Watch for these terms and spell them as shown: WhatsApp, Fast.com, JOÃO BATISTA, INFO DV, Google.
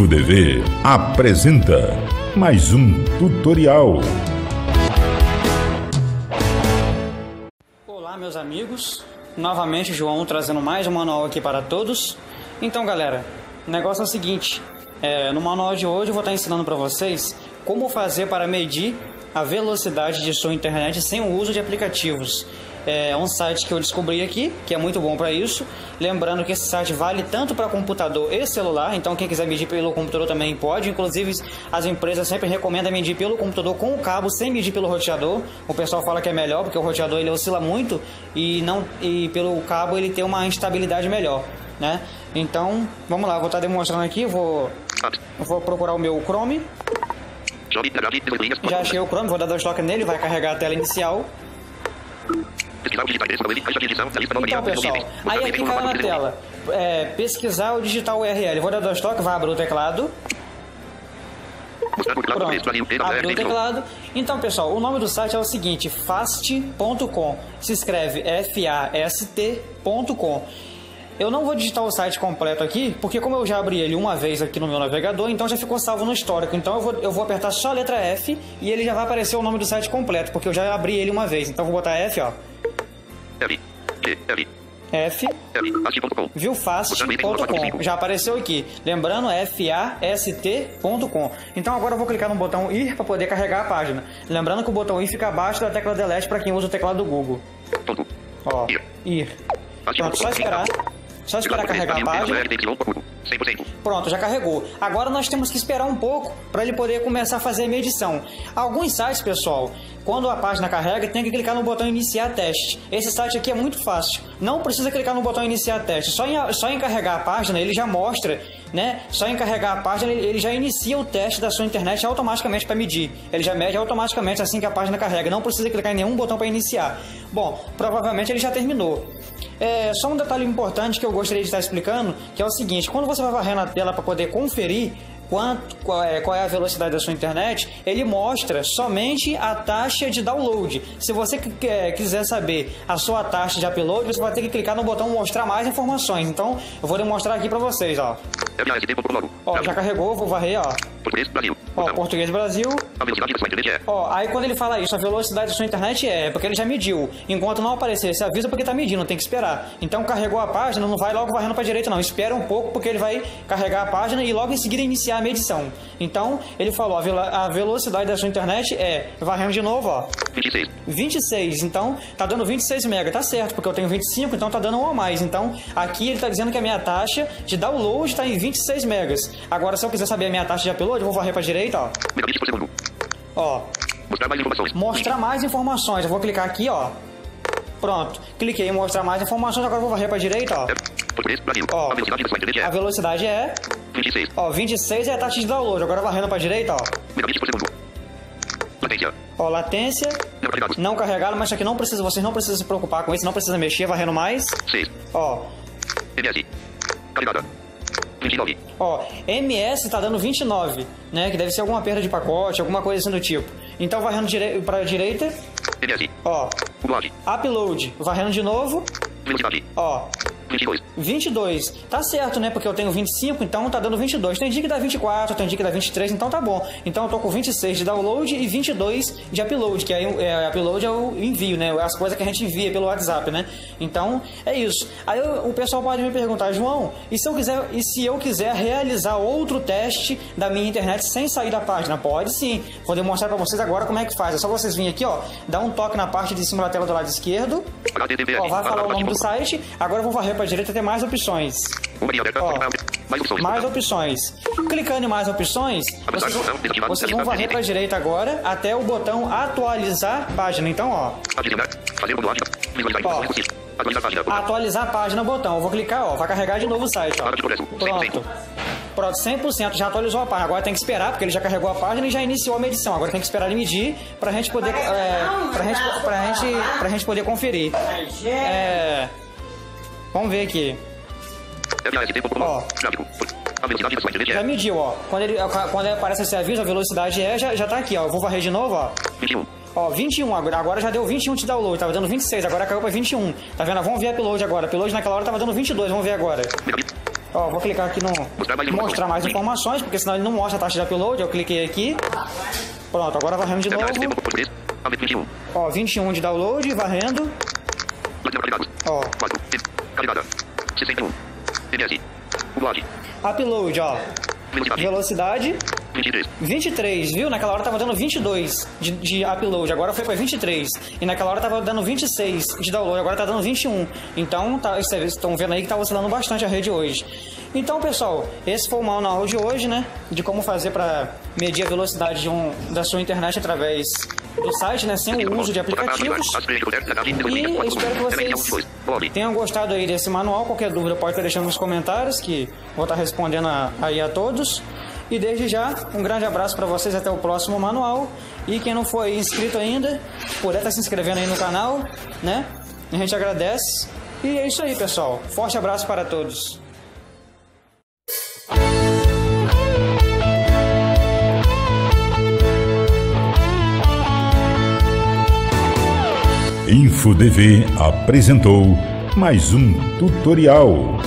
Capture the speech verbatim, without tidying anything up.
INFO D V apresenta mais um tutorial. Olá, meus amigos, novamente João trazendo mais um manual aqui para todos. Então, galera, o negócio é o seguinte: é, no manual de hoje eu vou estar ensinando para vocês como fazer para medir a velocidade de sua internet sem o uso de aplicativos. É um site que eu descobri aqui, que é muito bom para isso. Lembrando que esse site vale tanto para computador e celular, então quem quiser medir pelo computador também pode. Inclusive, as empresas sempre recomendam medir pelo computador com o cabo, sem medir pelo roteador. O pessoal fala que é melhor, porque o roteador ele oscila muito e, não, e pelo cabo ele tem uma instabilidade melhor, né? Então, vamos lá, vou estar demonstrando aqui, vou, vou procurar o meu Chrome. Já achei o Chrome, vou dar dois toques nele, vai carregar a tela inicial. Então, pessoal, aí aqui caiu na tela, é, pesquisar ou digitar o U R L. Vou dar dois toques, vai abrir o teclado. Pronto, abriu o teclado. Então, pessoal, o nome do site é o seguinte: Fast ponto com. Se escreve F A S T ponto com. Eu não vou digitar o site completo aqui, porque como eu já abri ele uma vez aqui no meu navegador, então já ficou salvo no histórico. Então eu vou, eu vou apertar só a letra F e ele já vai aparecer o nome do site completo, porque eu já abri ele uma vez. Então eu vou botar F, ó. L, G, L. F, viu, fast ponto com, já apareceu aqui, lembrando, F A S T ponto com. Então agora eu vou clicar no botão I para poder carregar a página, lembrando que o botão I fica abaixo da tecla delete para quem usa o teclado do Google. Ó, I. Pronto, só esperar. Só esperar carregar a página. Pronto, já carregou. Agora nós temos que esperar um pouco para ele poder começar a fazer a medição. Alguns sites, pessoal, quando a página carrega, tem que clicar no botão iniciar teste. Esse site aqui é muito fácil. Não precisa clicar no botão iniciar teste. Só em, só em carregar a página, ele já mostra, né? Só em carregar a página, ele, ele já inicia o teste da sua internet automaticamente para medir. Ele já mede automaticamente assim que a página carrega. Não precisa clicar em nenhum botão para iniciar. Bom, provavelmente ele já terminou. É, só um detalhe importante que eu gostaria de estar explicando, que é o seguinte: quando você vai varrendo a tela para poder conferir quanto, qual, é, qual é a velocidade da sua internet, ele mostra somente a taxa de download. Se você é, quiser saber a sua taxa de upload, você vai ter que clicar no botão mostrar mais informações. Então, eu vou demonstrar aqui para vocês, ó. Ó, já carregou, vou varrer, ó. Português Brasil. Ó, português Brasil. A velocidade da sua internet é. Ó, aí quando ele fala isso, a velocidade da sua internet é, porque ele já mediu. Enquanto não aparecer esse aviso, porque tá medindo, tem que esperar. Então carregou a página, não vai logo varrendo pra direita não. Espera um pouco, porque ele vai carregar a página e logo em seguida iniciar a medição. Então, ele falou, a, a velocidade da sua internet é, varrendo de novo, ó. vinte e seis. vinte e seis, então tá dando vinte e seis mega, tá certo, porque eu tenho vinte e cinco, então tá dando um a mais. Então, aqui ele tá dizendo que a minha taxa de download tá em vinte e seis megas. Agora, se eu quiser saber a minha taxa de upload, eu vou varrer pra direita, ó. Megabits por segundo. Ó. Mostrar mais informações. Mostrar mais informações. Eu vou clicar aqui, ó. Pronto. Cliquei em mostrar mais informações. Agora eu vou varrer pra direita, ó. Ó. A velocidade é... vinte e seis. Ó, vinte e seis é a taxa de download. Agora varrendo pra direita, ó. Megabits por segundo. Latência. Ó, latência. Não carregado. Não carregado, mas aqui não precisa... Vocês não precisam se preocupar com isso. Não precisa mexer. Varrendo mais. seis. Ó. M S. Carregada. vinte e nove. Ó, M S tá dando vinte e nove, né? Que deve ser alguma perda de pacote, alguma coisa assim do tipo. Então, varrendo direi pra direita. M S. Ó. Upload. Upload. Varrendo de novo. vinte e nove. Ó. vinte e dois. vinte e dois. Tá certo, né? Porque eu tenho vinte e cinco, então tá dando vinte e dois. Tem dia que dá vinte e quatro, tem dia que dá vinte e três, então tá bom. Então eu tô com vinte e seis de download e vinte e dois de upload, que aí é, é, upload é o envio, né? As coisas que a gente envia pelo WhatsApp, né? Então, é isso. Aí eu, o pessoal pode me perguntar: João, e se eu quiser, e se eu quiser realizar outro teste da minha internet sem sair da página? Pode sim. Vou demonstrar pra vocês agora como é que faz. É só vocês virem aqui, ó, dar um toque na parte de cima da tela do lado esquerdo. Ó, vai falar o nome do site. Agora eu vou varrer pra direita, tem mais opções. Ó, mais opções. Clicando em mais opções, vocês, vocês vão varrer para a direita agora até o botão atualizar página. Então, ó. ó atualizar a página, botão. Eu vou clicar, ó. Vai carregar de novo o site, ó. Pronto. Pronto, cem por cento já atualizou a página. Agora tem que esperar, porque ele já carregou a página e já iniciou a medição. Agora tem que esperar ele medir pra gente poder... É, pra, gente, pra, gente, pra gente poder conferir. É... Vamos ver aqui. Ó, já mediu, ó. Quando ele, quando ele aparece esse aviso, a velocidade é, já, já tá aqui, ó. Eu vou varrer de novo, ó. vinte e um. Ó, vinte e um, agora já deu vinte e um de download, tava dando vinte e seis, agora caiu pra vinte e um. Tá vendo? Vamos ver upload agora. Upload naquela hora tava dando vinte e dois, vamos ver agora. Ó, vou clicar aqui no mostrar mais informações, porque senão ele não mostra a taxa de upload. Eu cliquei aqui. Pronto, agora varremos de novo. Ó, vinte e um de download, varrendo. Ó. Upload, ó. Velocidade. vinte e três, viu? Naquela hora tava dando vinte e dois de, de upload, agora foi para vinte e três. E naquela hora tava dando vinte e seis de download, agora tá dando vinte e um. Então, tá, vocês estão vendo aí que tá oscilando bastante a rede hoje. Então, pessoal, esse foi o manual de hoje, né? De como fazer para medir a velocidade de um, da sua internet através do site, né? Sem o uso de aplicativos. E espero que vocês tenham gostado aí desse manual. Qualquer dúvida pode estar deixando nos comentários, que vou estar respondendo a, aí a todos. E desde já, um grande abraço para vocês, até o próximo manual. E quem não foi inscrito ainda, puder estar se inscrevendo aí no canal, né? A gente agradece. E é isso aí, pessoal. Forte abraço para todos. INFO D V apresentou mais um tutorial.